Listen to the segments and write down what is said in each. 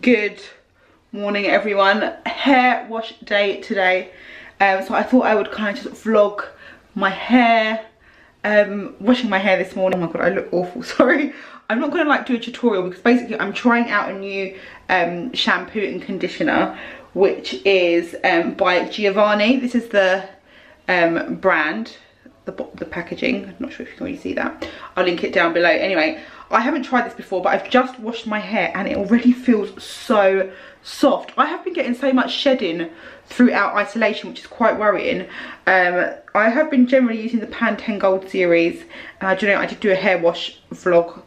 Good morning everyone, hair wash day today. So I thought I would kind of just vlog my hair, washing my hair this morning. Oh my god, I look awful, sorry. I'm not gonna like do a tutorial because basically I'm trying out a new shampoo and conditioner, which is by Giovanni. This is the brand, the packaging. I'm not sure if you can really see that. I'll link it down below. Anyway, I haven't tried this before, but I've just washed my hair and it already feels so soft. I have been getting so much shedding throughout isolation, which is quite worrying. I have been generally using the Pantene Gold series, and I don't know, I did do a hair wash vlog,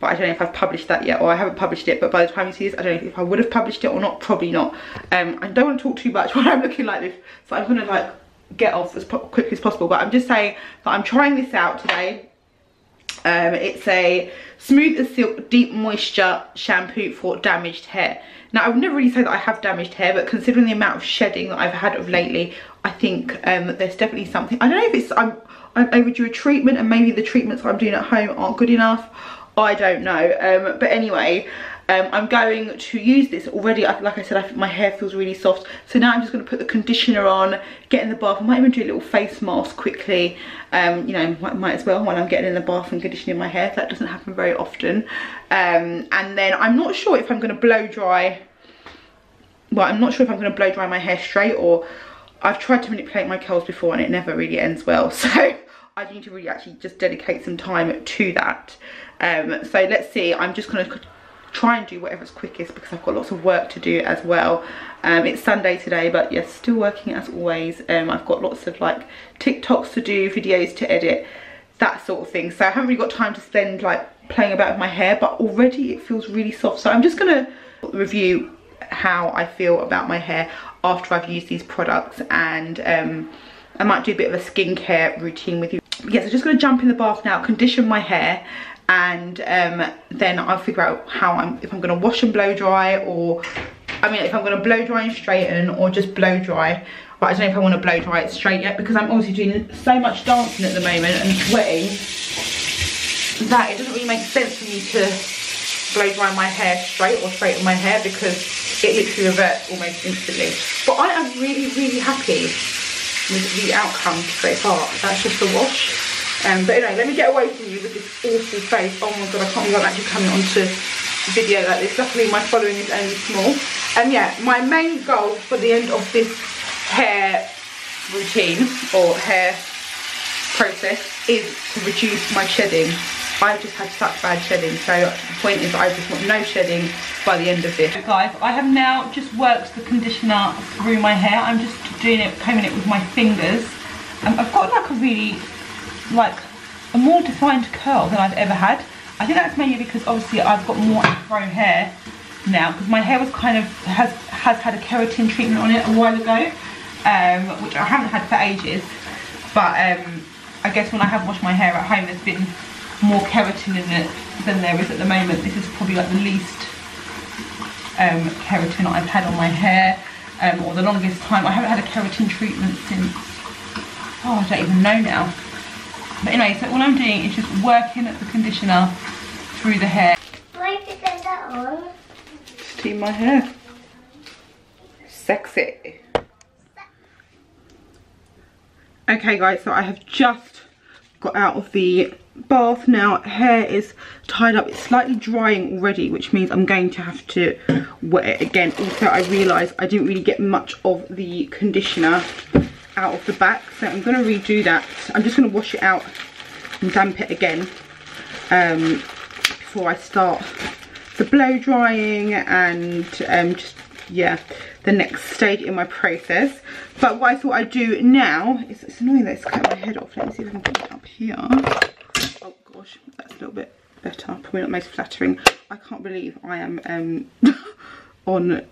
but I don't know if I've published that yet, or I haven't published it, but by the time you see this, I don't know if I would have published it or not, probably not. I don't want to talk too much when I'm looking like this, so I'm gonna like get off as quickly as possible, but I'm just saying that I'm trying this out today. It's a smooth as silk deep moisture shampoo for damaged hair. Now I would never really say that I have damaged hair, but considering the amount of shedding that I've had of lately, I think there's definitely something. I don't know if it's I'm overdue a treatment, and maybe the treatments I'm doing at home aren't good enough, I don't know, but anyway, I'm going to use this already. Like I said, my hair feels really soft, so now I'm just going to put the conditioner on, get in the bath. I might even do a little face mask quickly, you know, might as well when I'm getting in the bath and conditioning my hair. That doesn't happen very often. And then I'm not sure if I'm going to blow dry, well, I'm not sure if I'm going to blow dry my hair straight, or I've tried to manipulate my curls before and it never really ends well, so I do need to really actually just dedicate some time to that. So let's see, I'm just going to try and do whatever's quickest because I've got lots of work to do as well. It's Sunday today, but yes, still working as always. I've got lots of like TikToks to do, videos to edit, that sort of thing. So I haven't really got time to spend like playing about with my hair, but already it feels really soft. So I'm just going to review how I feel about my hair after I've used these products, and I might do a bit of a skincare routine with you. Yes, I'm just going to jump in the bath now, condition my hair, and then I'll figure out how if I'm going to wash and blow dry, or I mean if I'm going to blow dry and straighten, or just blow dry. But I don't know if I want to blow dry it straight yet, because I'm obviously doing so much dancing at the moment and sweating that it doesn't really make sense for me to blow dry my hair straight or straighten my hair, because it literally reverts almost instantly. But I am really, really happy with the outcome so far. That's just a wash. But anyway, let me get away from you with this awful face. Oh my god, I can't believe I'm actually coming onto video like this. Luckily my following is only small. And yeah, my main goal for the end of this hair routine or hair process is to reduce my shedding. I've just had such bad shedding, so the point is I just want no shedding by the end of this. Guys, I have now just worked the conditioner through my hair. I'm just doing it, combing it with my fingers. I've got like a really like a more defined curl than I've ever had. I think that's mainly because obviously I've got more afro hair now, because my hair was kind of has had a keratin treatment on it a while ago, which I haven't had for ages, but I guess when I have washed my hair at home, there's been more keratin in it than there is at the moment. This is probably like the least keratin I've had on my hair, or the longest time. I haven't had a keratin treatment since, oh, I don't even know now. But anyway, so all I'm doing is just working at the conditioner through the hair. Why did you get that on? Steam my hair. Sexy. Okay guys, so I have just got out of the bath now. Hair is tied up. It's slightly drying already, which means I'm going to have to wet it again. Also, I realised I didn't really get much of the conditioner out of the back, so I'm going to redo that. I'm just going to wash it out and damp it again before I start the blow drying and just, yeah, the next stage in my process. But what I thought I'd do now is, it's annoying that it's cut my head off. Let me see if I can put it up here. Oh gosh, that's a little bit better, probably not most flattering. I can't believe I am on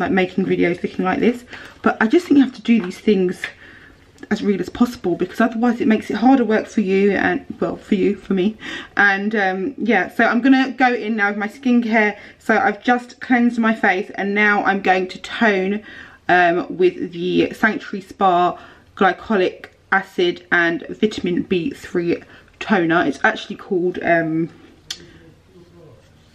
like making videos looking like this, but I just think you have to do these things as real as possible, because otherwise it makes it harder work for you, and well, for me. And yeah, so I'm gonna go in now with my skincare. So I've just cleansed my face, and now I'm going to tone with the Sanctuary Spa glycolic acid and vitamin B3 toner. It's actually called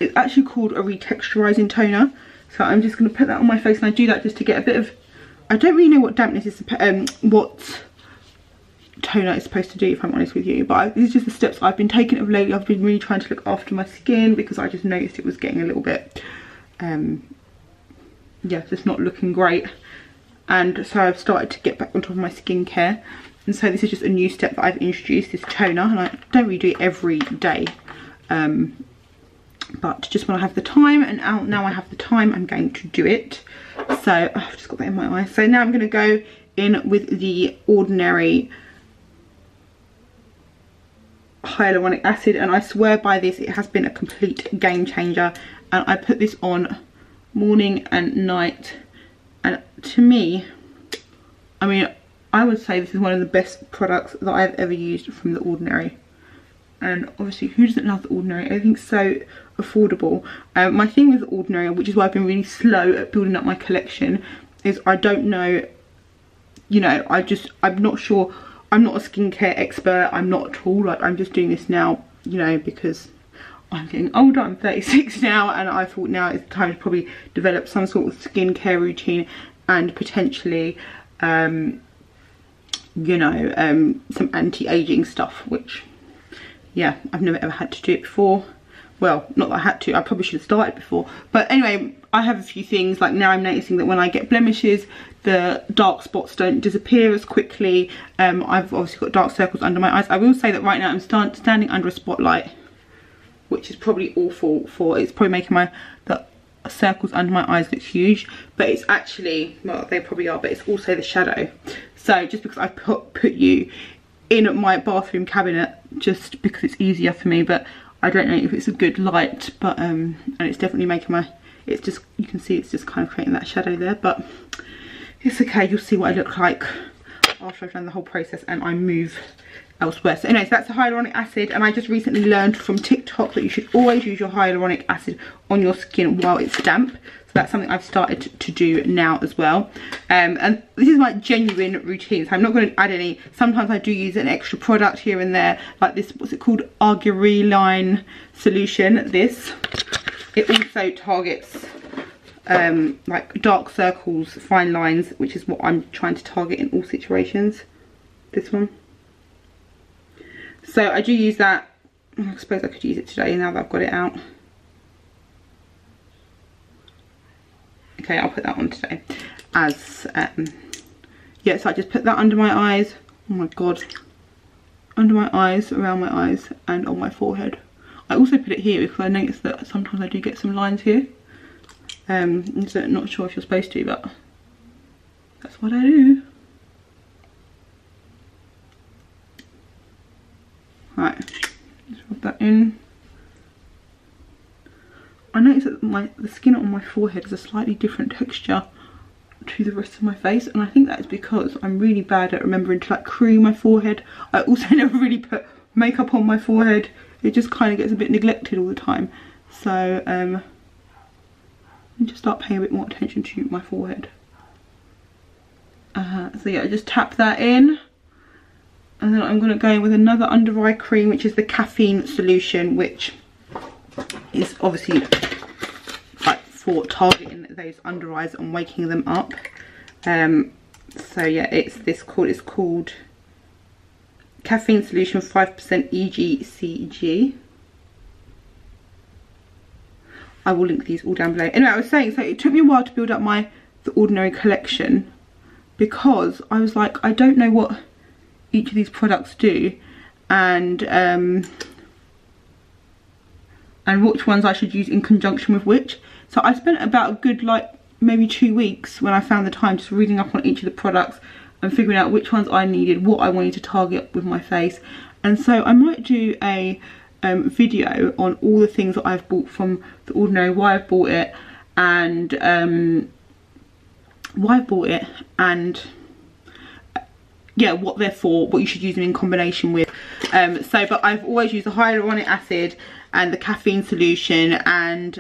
It's actually called a retexturizing toner. So I'm just going to put that on my face, and I do that just to get a bit of, I don't really know what dampness is, what toner is supposed to do, if I'm honest with you, but this is just the steps I've been taking of lately. I've been really trying to look after my skin because I just noticed it was getting a little bit, yeah, just not looking great. And so I've started to get back on top of my skincare. And so this is just a new step that I've introduced, this toner, and I don't really do it every day. But just when I have the time, and now I have the time, I'm going to do it. So I've just got that in my eye. So now I'm going to go in with the Ordinary Hyaluronic Acid, and I swear by this, it has been a complete game changer. And I put this on morning and night, and to me, I mean, I would say this is one of the best products that I've ever used from The Ordinary. And obviously, who doesn't love The Ordinary? Everything's so affordable. My thing with The Ordinary, which is why I've been really slow at building up my collection, is I don't know, you know, I'm not sure, I'm not a skincare expert, I'm not at all, like, I'm just doing this now, you know, because I'm getting older, I'm 36 now, and I thought now it's time to probably develop some sort of skincare routine, and potentially, you know, some anti-aging stuff, which, yeah, I've never ever had to do it before. Well, not that I had to, I probably should have started before, but anyway, I have a few things, like now I'm noticing that when I get blemishes, the dark spots don't disappear as quickly. I've obviously got dark circles under my eyes. I will say that right now I'm standing under a spotlight, which is probably awful for, it's probably making the circles under my eyes look huge, but it's actually, well, they probably are, but it's also the shadow. So just because I put you in my bathroom cabinet, just because it's easier for me, but I don't know if it's a good light, but and it's definitely making my, it's just, you can see it's just kind of creating that shadow there, but it's okay, you'll see what I look like after I've done the whole process and I move elsewhere. So anyway, so that's the hyaluronic acid, and I just recently learned from TikTok that you should always use your hyaluronic acid on your skin while it's damp. So that's something I've started to do now as well. And this is my genuine routine, so I'm not going to add any. Sometimes I do use an extra product here and there, like this, what's it called, Argireline solution. This, it also targets like dark circles, fine lines, which is what I'm trying to target in all situations, this one. So I do use that. I suppose I could use it today now that I've got it out. Okay, I'll put that on today as yeah, so I just put that under my eyes, oh my god, under my eyes, around my eyes, and on my forehead. I also put it here because I noticed that sometimes I do get some lines here. So I'm not sure if you're supposed to, but that's what I do. Right, just rub that in. I noticed that the skin on my forehead is a slightly different texture to the rest of my face, and I think that's because I'm really bad at remembering to like cream my forehead. I also never really put makeup on my forehead. It just kind of gets a bit neglected all the time. So just start paying a bit more attention to my forehead. So yeah, I just tap that in, and then I'm going to go in with another under eye cream, which is the caffeine solution, which is obviously like for targeting those under eyes and waking them up. So yeah, it's called caffeine solution 5% EGCG. I will link these all down below. Anyway, I was saying, so it took me a while to build up my The Ordinary collection, because I was like, I don't know what each of these products do, and which ones I should use in conjunction with which. So I spent about a good, like, maybe 2 weeks when I found the time, just reading up on each of the products and figuring out which ones I needed, what I wanted to target with my face. And so I might do a video on all the things that I've bought from The Ordinary, why I've bought it, and yeah, what they're for, what you should use them in combination with. So, but I've always used the hyaluronic acid and the caffeine solution and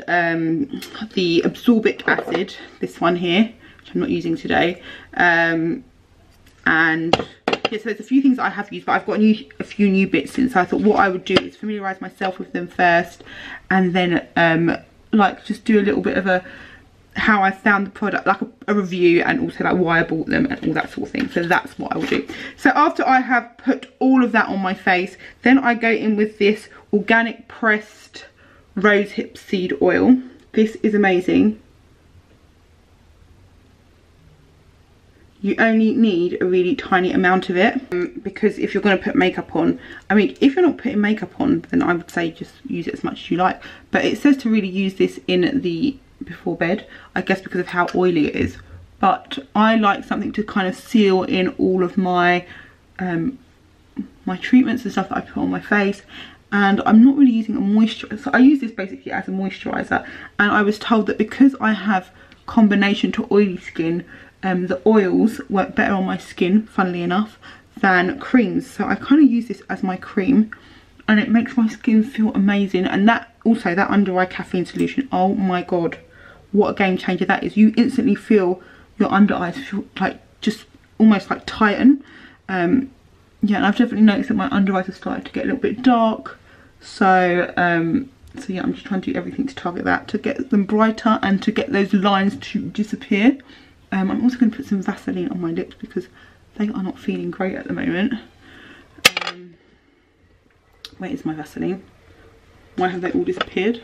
the absorbic acid, this one here, which I'm not using today, and like it. So there's a few things that I have used, but I've got a few new bits in. So I thought what I would do is familiarise myself with them first, and then like just do a little bit of a how I found the product, like a review, and also like why I bought them and all that sort of thing. So that's what I will do. So after I have put all of that on my face, then I go in with this organic pressed rosehip seed oil. This is amazing. You only need a really tiny amount of it, because if you're going to put makeup on, I mean, if you're not putting makeup on, then I would say just use it as much as you like. But it says to really use this in the before bed, I guess because of how oily it is, but I like something to kind of seal in all of my my treatments and stuff that I put on my face. And I'm not really using a moisturizer, so I use this basically as a moisturizer. And I was told that because I have combination to oily skin, the oils work better on my skin, funnily enough, than creams. So I kind of use this as my cream, and it makes my skin feel amazing. And that also, that under eye caffeine solution, oh my god, what a game changer that is. You instantly feel your under eyes feel like just almost like tighten. Yeah, and I've definitely noticed that my under eyes have started to get a little bit dark. So so yeah, I'm just trying to do everything to target that, to get them brighter and to get those lines to disappear. I'm also going to put some Vaseline on my lips because they are not feeling great at the moment. Where is my Vaseline? Why have they all disappeared?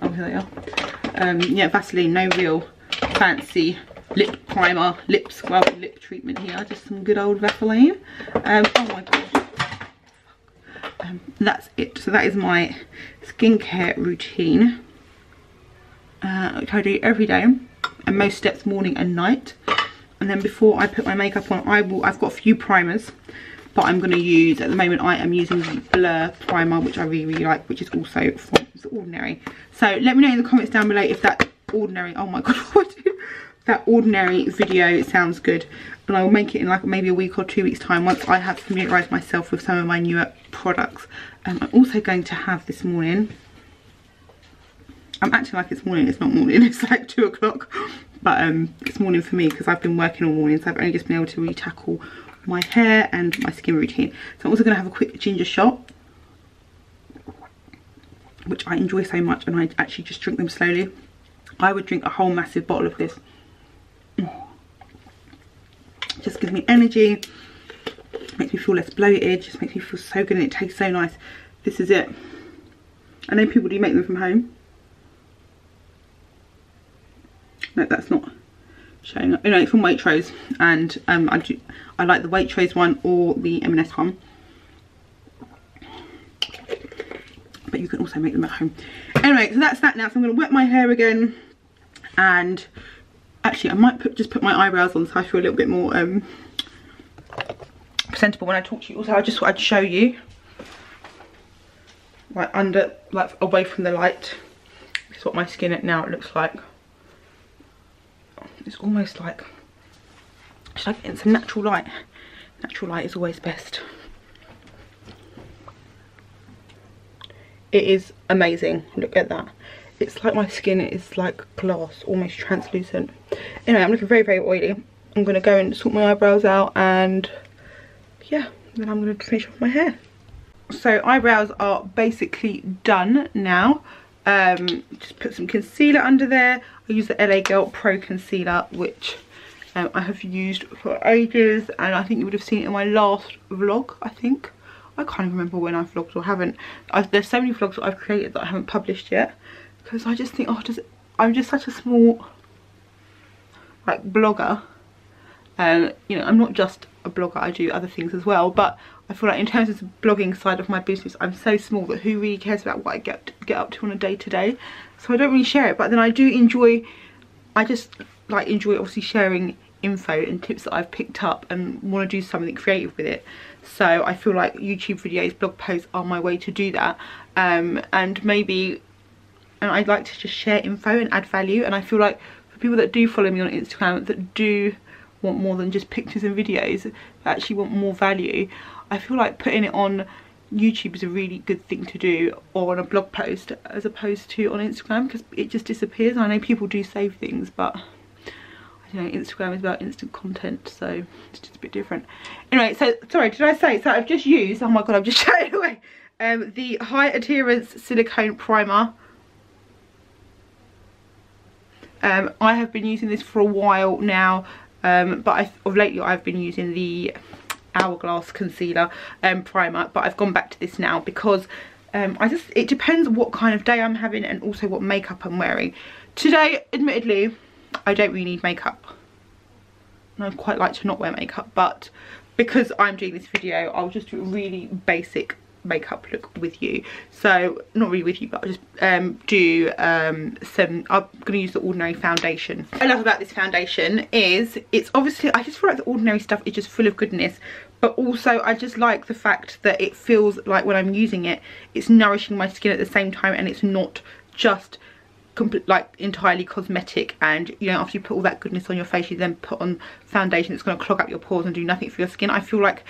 Oh, here they are. Yeah, Vaseline, no real fancy lip primer, lip scrub, lip treatment here, just some good old Vaseline. Oh my god, that's it. So that is my skincare routine, which I do every day, and most steps morning and night. And then before I put my makeup on, I've got a few primers, but I'm going to use, at the moment I am using the Blur primer, which I really, really like, which is also from The Ordinary. So let me know in the comments down below if that Ordinary, oh my god, what did that Ordinary video sounds good, and I will make it in like maybe a week or 2 weeks time, once I have familiarised myself with some of my newer products. I'm also going to have this morning, I'm acting like it's morning, it's not morning, it's like 2 o'clock, but it's morning for me because I've been working all morning, so I've only just been able to really tackle my hair and my skin routine. So I'm also going to have a quick ginger shot, which I enjoy so much, and I actually just drink them slowly. I would drink a whole massive bottle of this. Just gives me energy, makes me feel less bloated, just makes me feel so good, and it tastes so nice. This is it. I know people do make them from home. No, that's not showing up. You know, it's from Waitrose, and I like the Waitrose one or the M&S one, but you can also make them at home. Anyway, so that's that now. So I'm going to wet my hair again, and actually I might just put my eyebrows on so I feel a little bit more presentable when I talk to you. Also, I just thought I'd show you right under, like away from the light, this is what my skin at now it looks like. It's almost like, should I get in some natural light? Natural light is always best. It is amazing, look at that. It's like my skin is like glass, almost translucent. Anyway, I'm looking very, very oily. I'm gonna go and sort my eyebrows out, and yeah, then I'm gonna finish off my hair. So eyebrows are basically done now. Just put some concealer under there. I use the LA Girl Pro Concealer, which I have used for ages, and I think you would have seen it in my last vlog, I think. I can't remember when I vlogged or haven't. There's so many vlogs that I've created that I haven't published yet, because I just think, oh, I'm just such a small like blogger, and you know, I'm not just a blogger, I do other things as well, but I feel like in terms of the blogging side of my business, I'm so small that who really cares about what I get up to on a day-to-day? So I don't really share it, but then I do enjoy, I just like enjoy obviously sharing info and tips that I've picked up, and want to do something creative with it. So I feel like YouTube videos, blog posts are my way to do that, and maybe, and I'd like to just share info and add value. And I feel like for people that do follow me on Instagram, that do want more than just pictures and videos, that actually want more value, I feel like putting it on YouTube is a really good thing to do, or on a blog post, as opposed to on Instagram, because it just disappears. I know people do save things, but I you know, Instagram is about instant content, so it's just a bit different. Anyway, so sorry, did I say, so I've just used, oh my god, I've just shut it away, the high adherence silicone primer. I have been using this for a while now, but of lately I've been using the Hourglass concealer and primer, but I've gone back to this now because it depends what kind of day I'm having and also what makeup I'm wearing. Today, admittedly, I don't really need makeup, and I'd quite like to not wear makeup, but because I'm doing this video, I'll just do a really basic makeup look with you. So not really with you, but I'll just do some, I'm gonna use the Ordinary foundation. What I love about this foundation is it's obviously, I just feel like the Ordinary stuff is just full of goodness, but also I just like the fact that it feels like when I'm using it, it's nourishing my skin at the same time, and it's not just like entirely cosmetic, and you know, after you put all that goodness on your face, you then put on foundation that's going to clog up your pores and do nothing for your skin. I feel like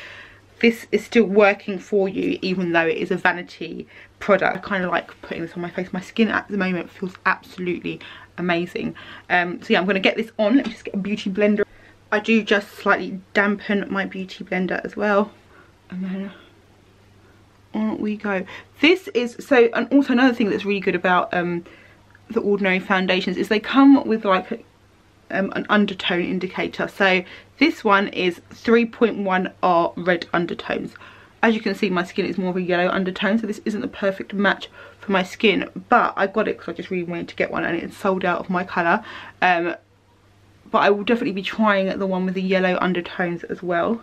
this is still working for you, even though it is a vanity product. I kind of like putting this on my face. My skin at the moment feels absolutely amazing. So yeah, I'm going to get this on. Let me just get a beauty blender. I do just slightly dampen my beauty blender as well, and then on we go. This is so, and also another thing that's really good about the Ordinary foundations is they come with like an undertone indicator. So this one is 3.1 are red undertones. As you can see, my skin is more of a yellow undertone, so this isn't the perfect match for my skin, but I got it because I just really wanted to get one, and it's sold out of my colour. But I will definitely be trying the one with the yellow undertones as well.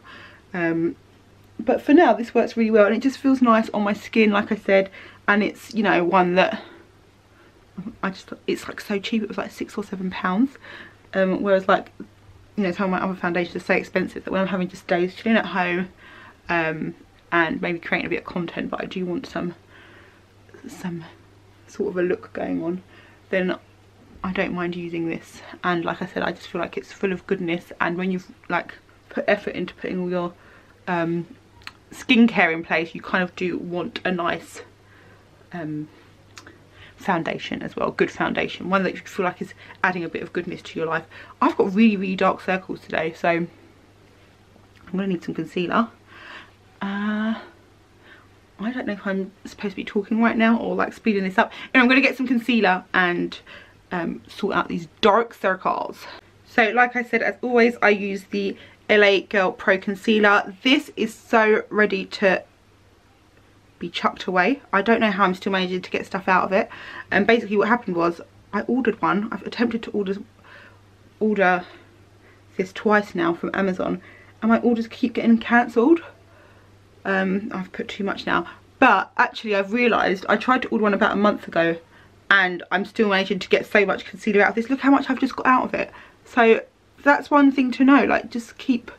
But for now, this works really well, and it just feels nice on my skin, like I said, and it's, you know, one that I just, it's like so cheap. It was like £6 or £7. Whereas, like, you know, some of my other foundations are so expensive that when I'm having just days chilling at home and maybe creating a bit of content, but I do want some sort of a look going on, then I don't mind using this. And like I said, I just feel like it's full of goodness, and when you've like put effort into putting all your skincare in place, you kind of do want a nice foundation as well, good foundation, one that you feel like is adding a bit of goodness to your life. I've got really, really dark circles today, so I'm gonna need some concealer. I don't know if I'm supposed to be talking right now or like speeding this up, and I'm gonna get some concealer and sort out these dark circles. So like I said, as always, I use the LA Girl Pro Concealer. This is so ready to be chucked away. I don't know how I'm still managing to get stuff out of it. And basically what happened was I ordered one. I've attempted to order this twice now from Amazon, and my orders keep getting cancelled. I've put too much now, but actually I've realised I tried to order one about a month ago, and I'm still managing to get so much concealer out of this. Look how much I've just got out of it. So that's one thing to know, like, just keep,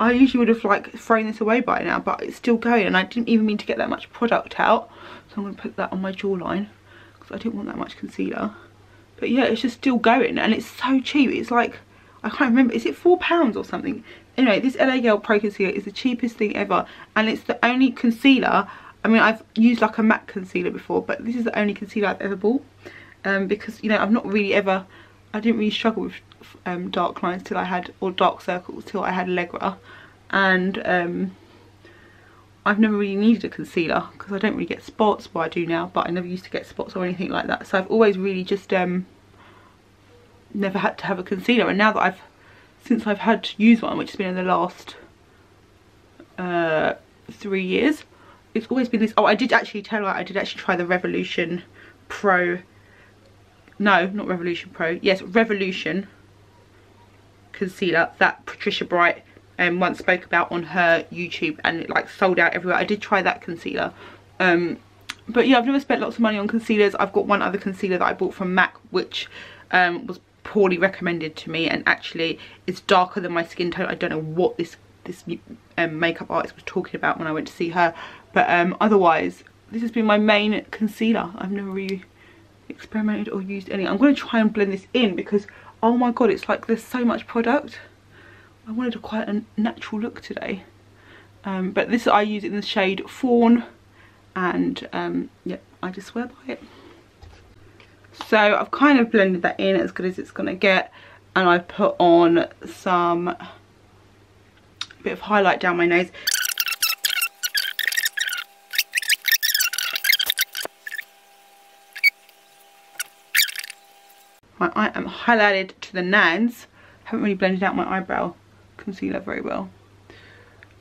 I usually would have like thrown this away by now, but it's still going, and I didn't even mean to get that much product out. So I'm going to put that on my jawline because I didn't want that much concealer. But yeah, it's just still going, and it's so cheap. It's like, I can't remember, is it £4 or something? Anyway, this LA Girl Pro Concealer is the cheapest thing ever, and it's the only concealer, I mean, I've used like a MAC concealer before, but this is the only concealer I've ever bought, because, you know, I've not really ever, I didn't really struggle with dark lines till I had, or dark circles till I had Allegra, and I've never really needed a concealer because I don't really get spots. Well, I do now, but I never used to get spots or anything like that, so I've always really just never had to have a concealer. And now that I've, since I've had to use one, which has been in the last 3 years, it's always been this. Oh, I did actually tell her, I did actually try the Revolution Pro, no, not Revolution Pro, yes, Revolution concealer that Patricia Bright once spoke about on her YouTube, and it like sold out everywhere. I did try that concealer, but yeah, I've never spent lots of money on concealers. I've got one other concealer that I bought from MAC, which was poorly recommended to me, and actually it's darker than my skin tone. I don't know what this makeup artist was talking about when I went to see her, but otherwise this has been my main concealer. I've never really experimented or used any. I'm going to try and blend this in because, oh my god, it's like there's so much product. I wanted a quite a natural look today, but this I use in the shade Fawn, and yeah, I just swear by it. So I've kind of blended that in as good as it's going to get, and I've put on some bit of highlight down my nose. My eye am highlighted to the nines. Haven't really blended out my eyebrow concealer very well.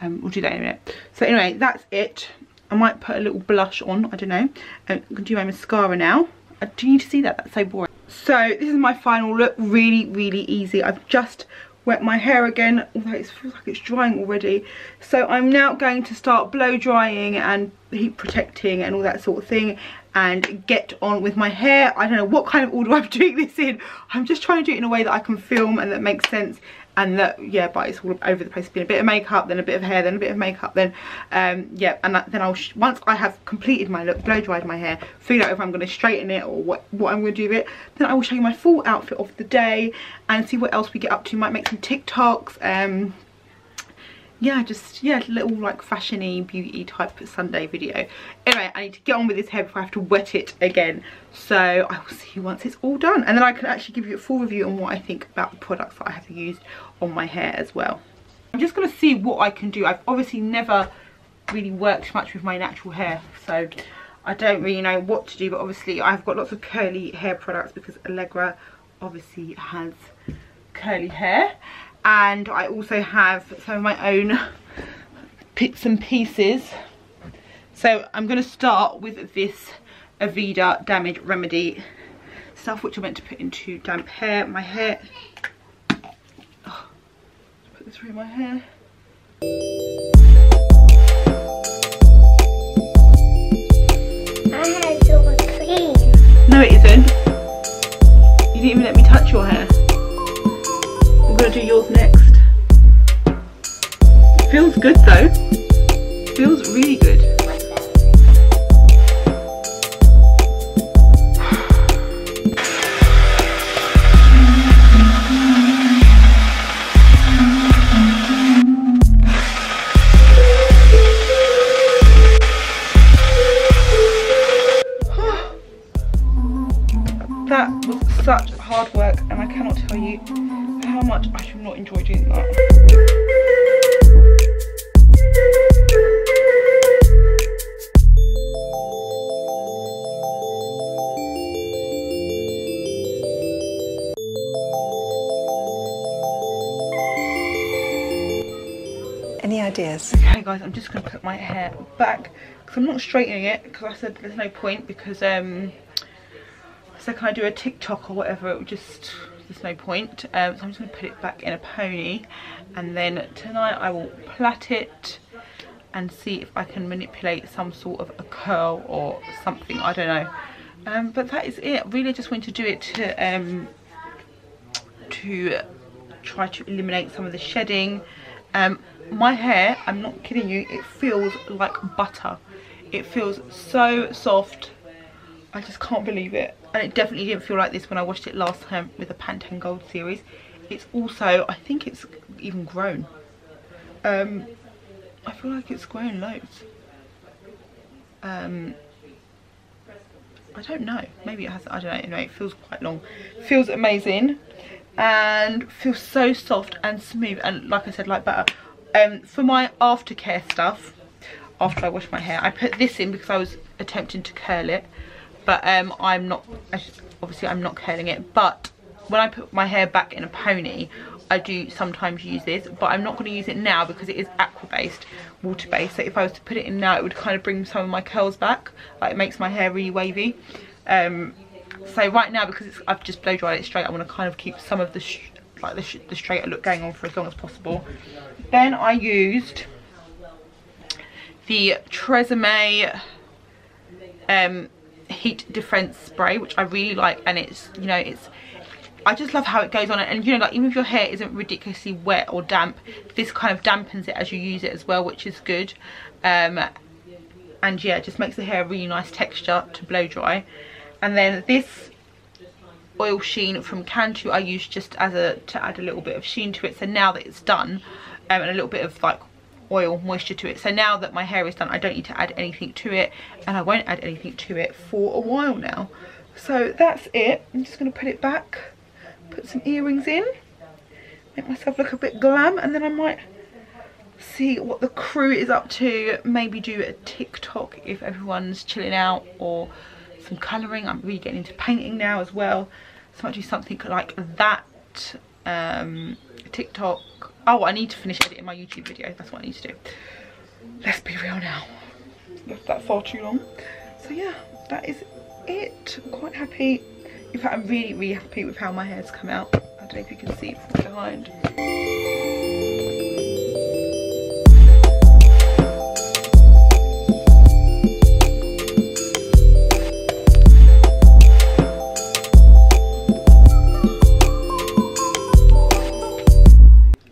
We'll do that in a minute. So anyway, that's it. I might put a little blush on, I don't know. I'm going to do my mascara now. I do need to see that, that's so boring. So this is my final look, really easy. I've just wet my hair again, although it feels like it's drying already. So I'm now going to start blow drying and heat protecting and all that sort of thing and get on with my hair. I don't know what kind of order I'm doing this in. I'm just trying to do it in a way that I can film and that makes sense. And that, yeah, but it's all over the place. It's been a bit of makeup, then a bit of hair, then a bit of makeup, then, yeah. And then once I have completed my look, blow dried my hair, figure out if I'm going to straighten it or what I'm going to do with it, then I will show you my full outfit of the day and see what else we get up to. Might make some TikToks. Yeah, just, yeah, little like fashion-y, beauty type Sunday video. Anyway, I need to get on with this hair before I have to wet it again. So I will see you once it's all done. And then I can actually give you a full review on what I think about the products that I have used on my hair as well. I'm just going to see what I can do. I've obviously never really worked much with my natural hair, so I don't really know what to do. But obviously I've got lots of curly hair products because Allegra obviously has curly hair. And I also have some of my own bits and pieces. So I'm going to start with this Aveda Damage Remedy stuff, which I meant to put into damp hair. My hair. Oh, put this through my hair. My hair's so clean. No, it isn't. You didn't even let me touch your hair. I'm gonna do yours next. It feels good though. It feels really good. That was such hard work, and I cannot tell you how much I should not enjoy doing that. Any ideas? Okay guys, I'm just going to put my hair back because I'm not straightening it because I said there's no point because I said can I do a TikTok or whatever, it would just... there's no point. So I'm just going to put it back in a pony and then tonight I will plait it and see if I can manipulate some sort of a curl or something, I don't know. But that is it. Really just wanted to do it to try to eliminate some of the shedding. My hair, I'm not kidding you, it feels like butter. It feels so soft. I just can't believe it. And it definitely didn't feel like this when I washed it last time with the Pantene Gold series. It's also, I think it's even grown. I feel like it's grown loads. I don't know. Maybe it has, I don't know. Anyway, it feels quite long. Feels amazing. And feels so soft and smooth. And like I said, like butter. For my aftercare stuff, after I wash my hair, I put this in because I was attempting to curl it. But I'm not, obviously I'm not curling it, but when I put my hair back in a pony, I do sometimes use this, but I'm not going to use it now because it is aqua-based, water-based. So if I was to put it in now, it would kind of bring some of my curls back. Like it makes my hair really wavy. So right now, because it's, I've just blow dried it straight, I want to kind of keep some of the straighter look going on for as long as possible. Then I used the Tresemmé... heat defense spray, which I really like, and it's, you know, it's, I just love how it goes on, and you know, like even if your hair isn't ridiculously wet or damp, this kind of dampens it as you use it as well, which is good. And yeah, it just makes the hair a really nice texture to blow dry. And then this oil sheen from Cantu I use just as to add a little bit of sheen to it, so now that it's done, and a little bit of like oil moisture to it, so now that my hair is done I don't need to add anything to it, and I won't add anything to it for a while now. So that's it. I'm just going to put it back, put some earrings in, make myself look a bit glam, and then I might see what the crew is up to, maybe do a TikTok if everyone's chilling out, or some colouring. I'm really getting into painting now as well, so I might do something like that. TikTok. Oh, I need to finish editing my YouTube video, that's what I need to do. Let's be real now, left that far too long. So yeah, that is it. I'm quite happy. In fact, I'm really, really happy with how my hair's come out. I don't know if you can see it from behind.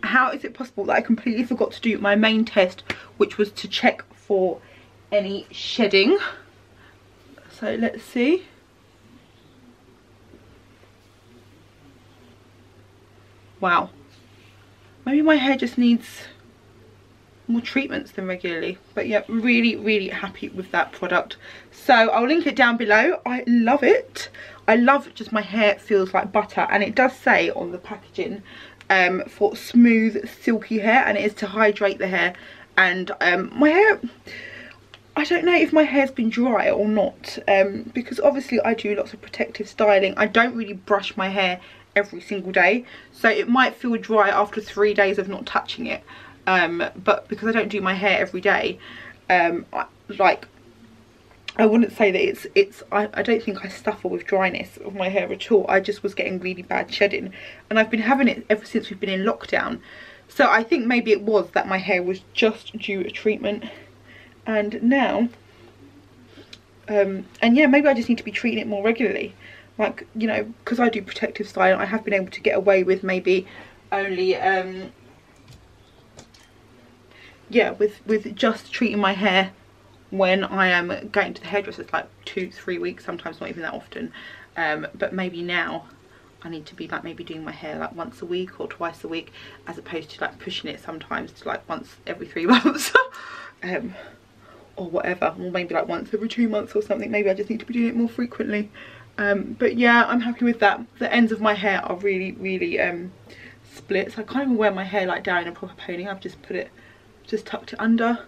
How is it possible that I completely forgot to do my main test, which was to check for any shedding? So let's see. Wow, maybe my hair just needs more treatments than regularly. But yeah, really, really happy with that product. So I'll link it down below. I love it. I love just my hair feels like butter, and it does say on the packaging for smooth, silky hair, and it is to hydrate the hair. And my hair, I don't know if my hair's been dry or not, because obviously I do lots of protective styling. I don't really brush my hair every single day, so it might feel dry after 3 days of not touching it, but because I don't do my hair every day, I wouldn't say that I don't think I suffer with dryness of my hair at all. I just was getting really bad shedding, and I've been having it ever since we've been in lockdown. So I think maybe it was that my hair was just due a treatment, and now and yeah, maybe I just need to be treating it more regularly. Like, you know, because I do protective styling, I have been able to get away with maybe only yeah, with just treating my hair when I am going to the hairdresser. It's like 2-3 weeks, sometimes not even that often. But maybe now I need to be like maybe doing my hair like once a week or twice a week, as opposed to like pushing it sometimes to like once every 3 months. Or whatever, or maybe like once every 2 months or something. Maybe I just need to be doing it more frequently. But yeah, I'm happy with that. The ends of my hair are really, really split, so I can't even wear my hair like down in a proper pony. I've just put it, just tucked it under.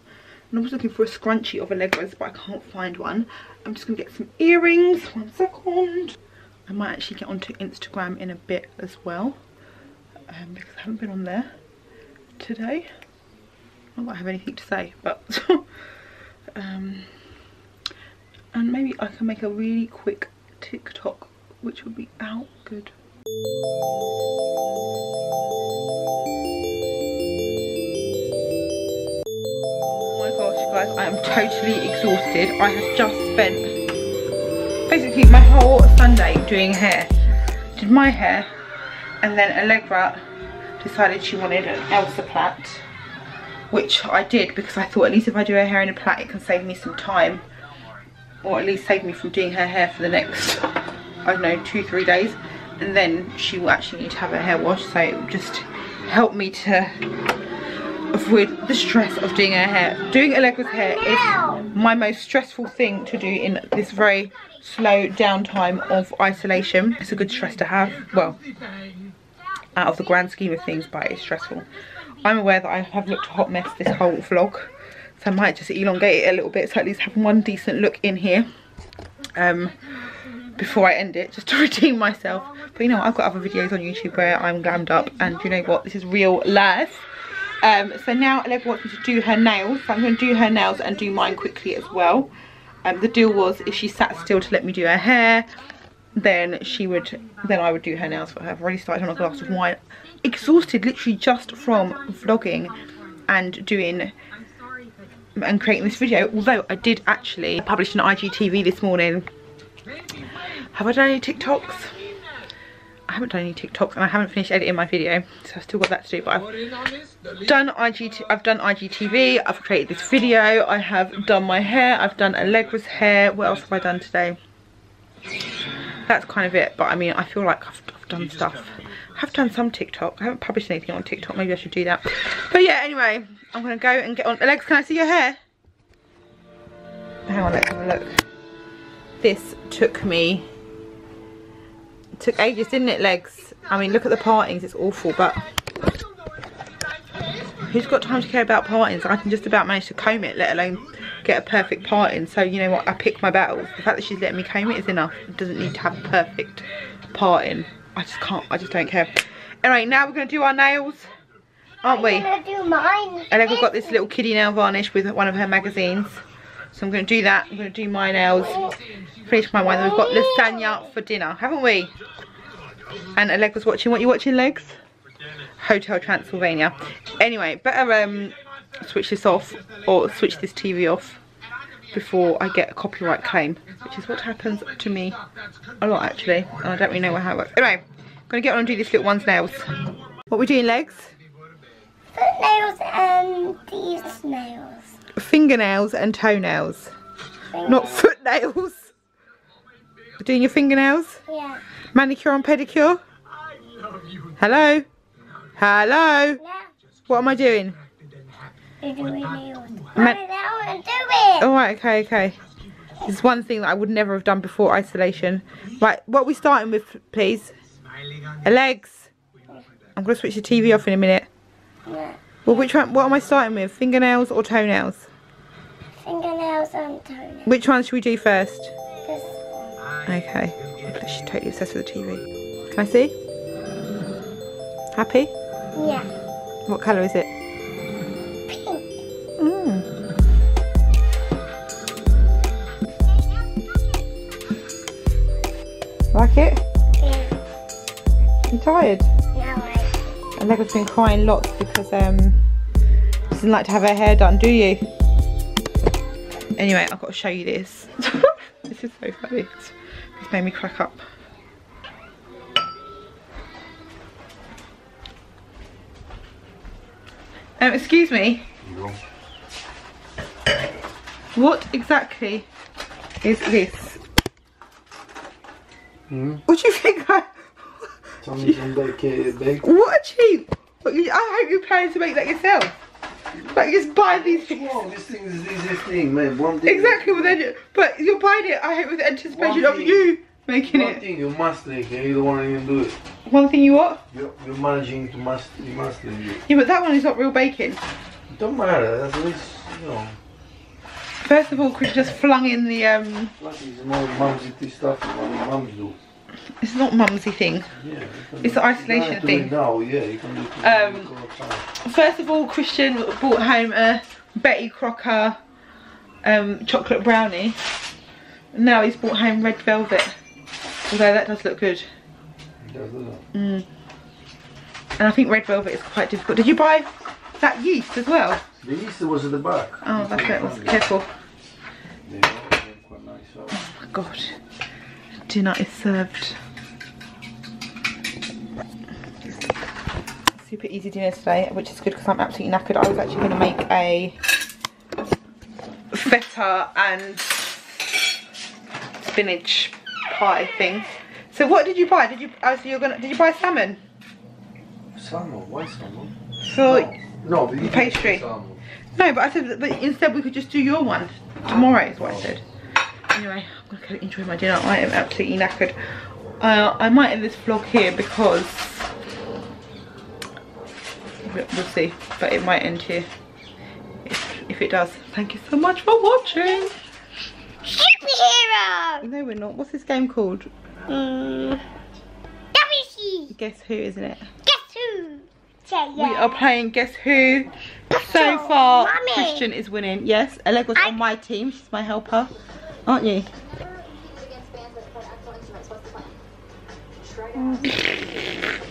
And I was looking for a scrunchie of a Legos, but I can't find one. I'm just gonna get some earrings. 1 second. I might actually get onto Instagram in a bit as well, because I haven't been on there today. Not that I have anything to say, but and maybe I can make a really quick TikTok, which will be out good. Oh my gosh, you guys, I am totally exhausted. I have just spent basically my whole Sunday doing hair. Did my hair, and then Allegra decided she wanted an Elsa plait, which I did because I thought at least if I do her hair in a plait, it can save me some time. Or at least save me from doing her hair for the next, I don't know, 2-3 days. And then she will actually need to have her hair washed, so it will just help me to avoid the stress of doing her hair. Doing Allegra's hair is my most stressful thing to do in this very slow downtime of isolation. It's a good stress to have, well, out of the grand scheme of things, but it's stressful. I'm aware that I have looked a hot mess this whole vlog, so I might just elongate it a little bit, so at least have one decent look in here before I end it, just to redeem myself. But you know, I've got other videos on YouTube where I'm glammed up, and you know what, this is real life. So now Allegra wants me to do her nails, so I'm going to do her nails and do mine quickly as well. The deal was, if she sat still to let me do her hair, then I would do her nails for her. I've already started on a glass of wine. Exhausted literally just from vlogging and doing and creating this video, although I did actually publish an IGTV this morning. Have I done any TikToks? I haven't done any TikToks, and I haven't finished editing my video, so I've still got that to do. But I've done IGTV, I've created this video, I have done my hair, I've done Allegra's hair. What else have I done today? That's kind of it. But I mean, I feel like I've done stuff. I've done some TikTok. I haven't published anything on TikTok. Maybe I should do that. But yeah, anyway, I'm going to go and get on. Alex, can I see your hair? Hang on, let's have a look. This took me... It took ages, didn't it, Legs? I mean, look at the partings. It's awful, but... who's got time to care about partings? I can just about manage to comb it, let alone get a perfect parting. So you know what, I pick my battles. The fact that she's letting me comb it is enough. It doesn't need to have a perfect parting. I just can't, I just don't care. Anyway, now we're going to do our nails, aren't we? I'm going to do mine. And I've got this little kiddie nail varnish with one of her magazines. So I'm going to do that. I'm going to do my nails, finish my wine. We've got lasagna for dinner, haven't we? And Leg was watching. What are you watching, Legs? Hotel Transylvania. Anyway, better switch this off, or switch this TV off before I get a copyright claim, which is what happens to me a lot actually, and I don't really know how it works. Anyway, I'm going to get on and do this little one's nails. What are we doing, Legs? Foot nails and these nails. Fingernails and toenails. Fingernails. Not foot nails. We're doing your fingernails? Yeah. Manicure and pedicure? I love you. Hello? Hello? No. What am I doing? You're doing nails. I don't know how to do it. Alright, okay, okay. This is one thing that I would never have done before isolation. Right, what are we starting with, please? Legs. I'm going to switch the TV off in a minute. Yeah. Well, which one? What am I starting with? Fingernails or toenails? Fingernails and toenails. Which one should we do first? This one. Okay. She's totally obsessed with the TV. Can I see? Happy? Yeah. What colour is it? Pink. Mm. Like it? Yeah. You tired? And Lego's been crying lots because she doesn't like to have her hair done, do you? Anyway, I've got to show you this. This is so funny. It's made me crack up. Excuse me. No. What exactly is this? Mm. What do you think I... What a cheap! I hope you're planning to make that yourself. Like, you just buy these things. Well, this thing is the easiest thing, man. One thing. Exactly, but you're buying it, I hope, with anticipation of you making it. One thing you must make, and you don't want to do it. One thing you what? You're managing to must do it. Yeah, but that one is not real baking. It don't matter, that's least, you know. First of all, Chris just flung in the. Like, it's not mumsy stuff, what mums do. It's not mumsy thing. Yeah, it's an isolation thing. Now, yeah, you can do first of all, Christian brought home a Betty Crocker chocolate brownie. Now he's brought home red velvet. Although that does look good. It does, doesn't it? Mm. And I think red velvet is quite difficult. Did you buy that yeast as well? The yeast was at the back. Oh, that's it. Was careful. They quite nice. Oh my god. Dinner is served. Super easy dinner today, which is good because I'm absolutely knackered. I was actually going to make a feta and spinach pie thing. So what did you buy? Did you buy salmon? Salmon? Why salmon? For no, but you pastry. Salmon. No, but I said. But instead, we could just do your one tomorrow. Is what I said. Anyway, I'm going to go enjoy my dinner. I am absolutely knackered. I might end this vlog here because we'll see, but it might end here if it does. Thank you so much for watching. Superhero! No, we're not. What's this game called? Guess Who, isn't it? Guess Who? Yeah, yeah. We are playing Guess Who. So far, Mommy. Christian is winning. Yes, Allegra's on my team. She's my helper. Aren't you?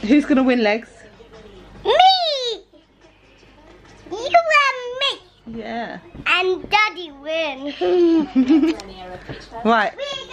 Who's gonna win, Legs? Me! You and me! Yeah. And Daddy win. Right.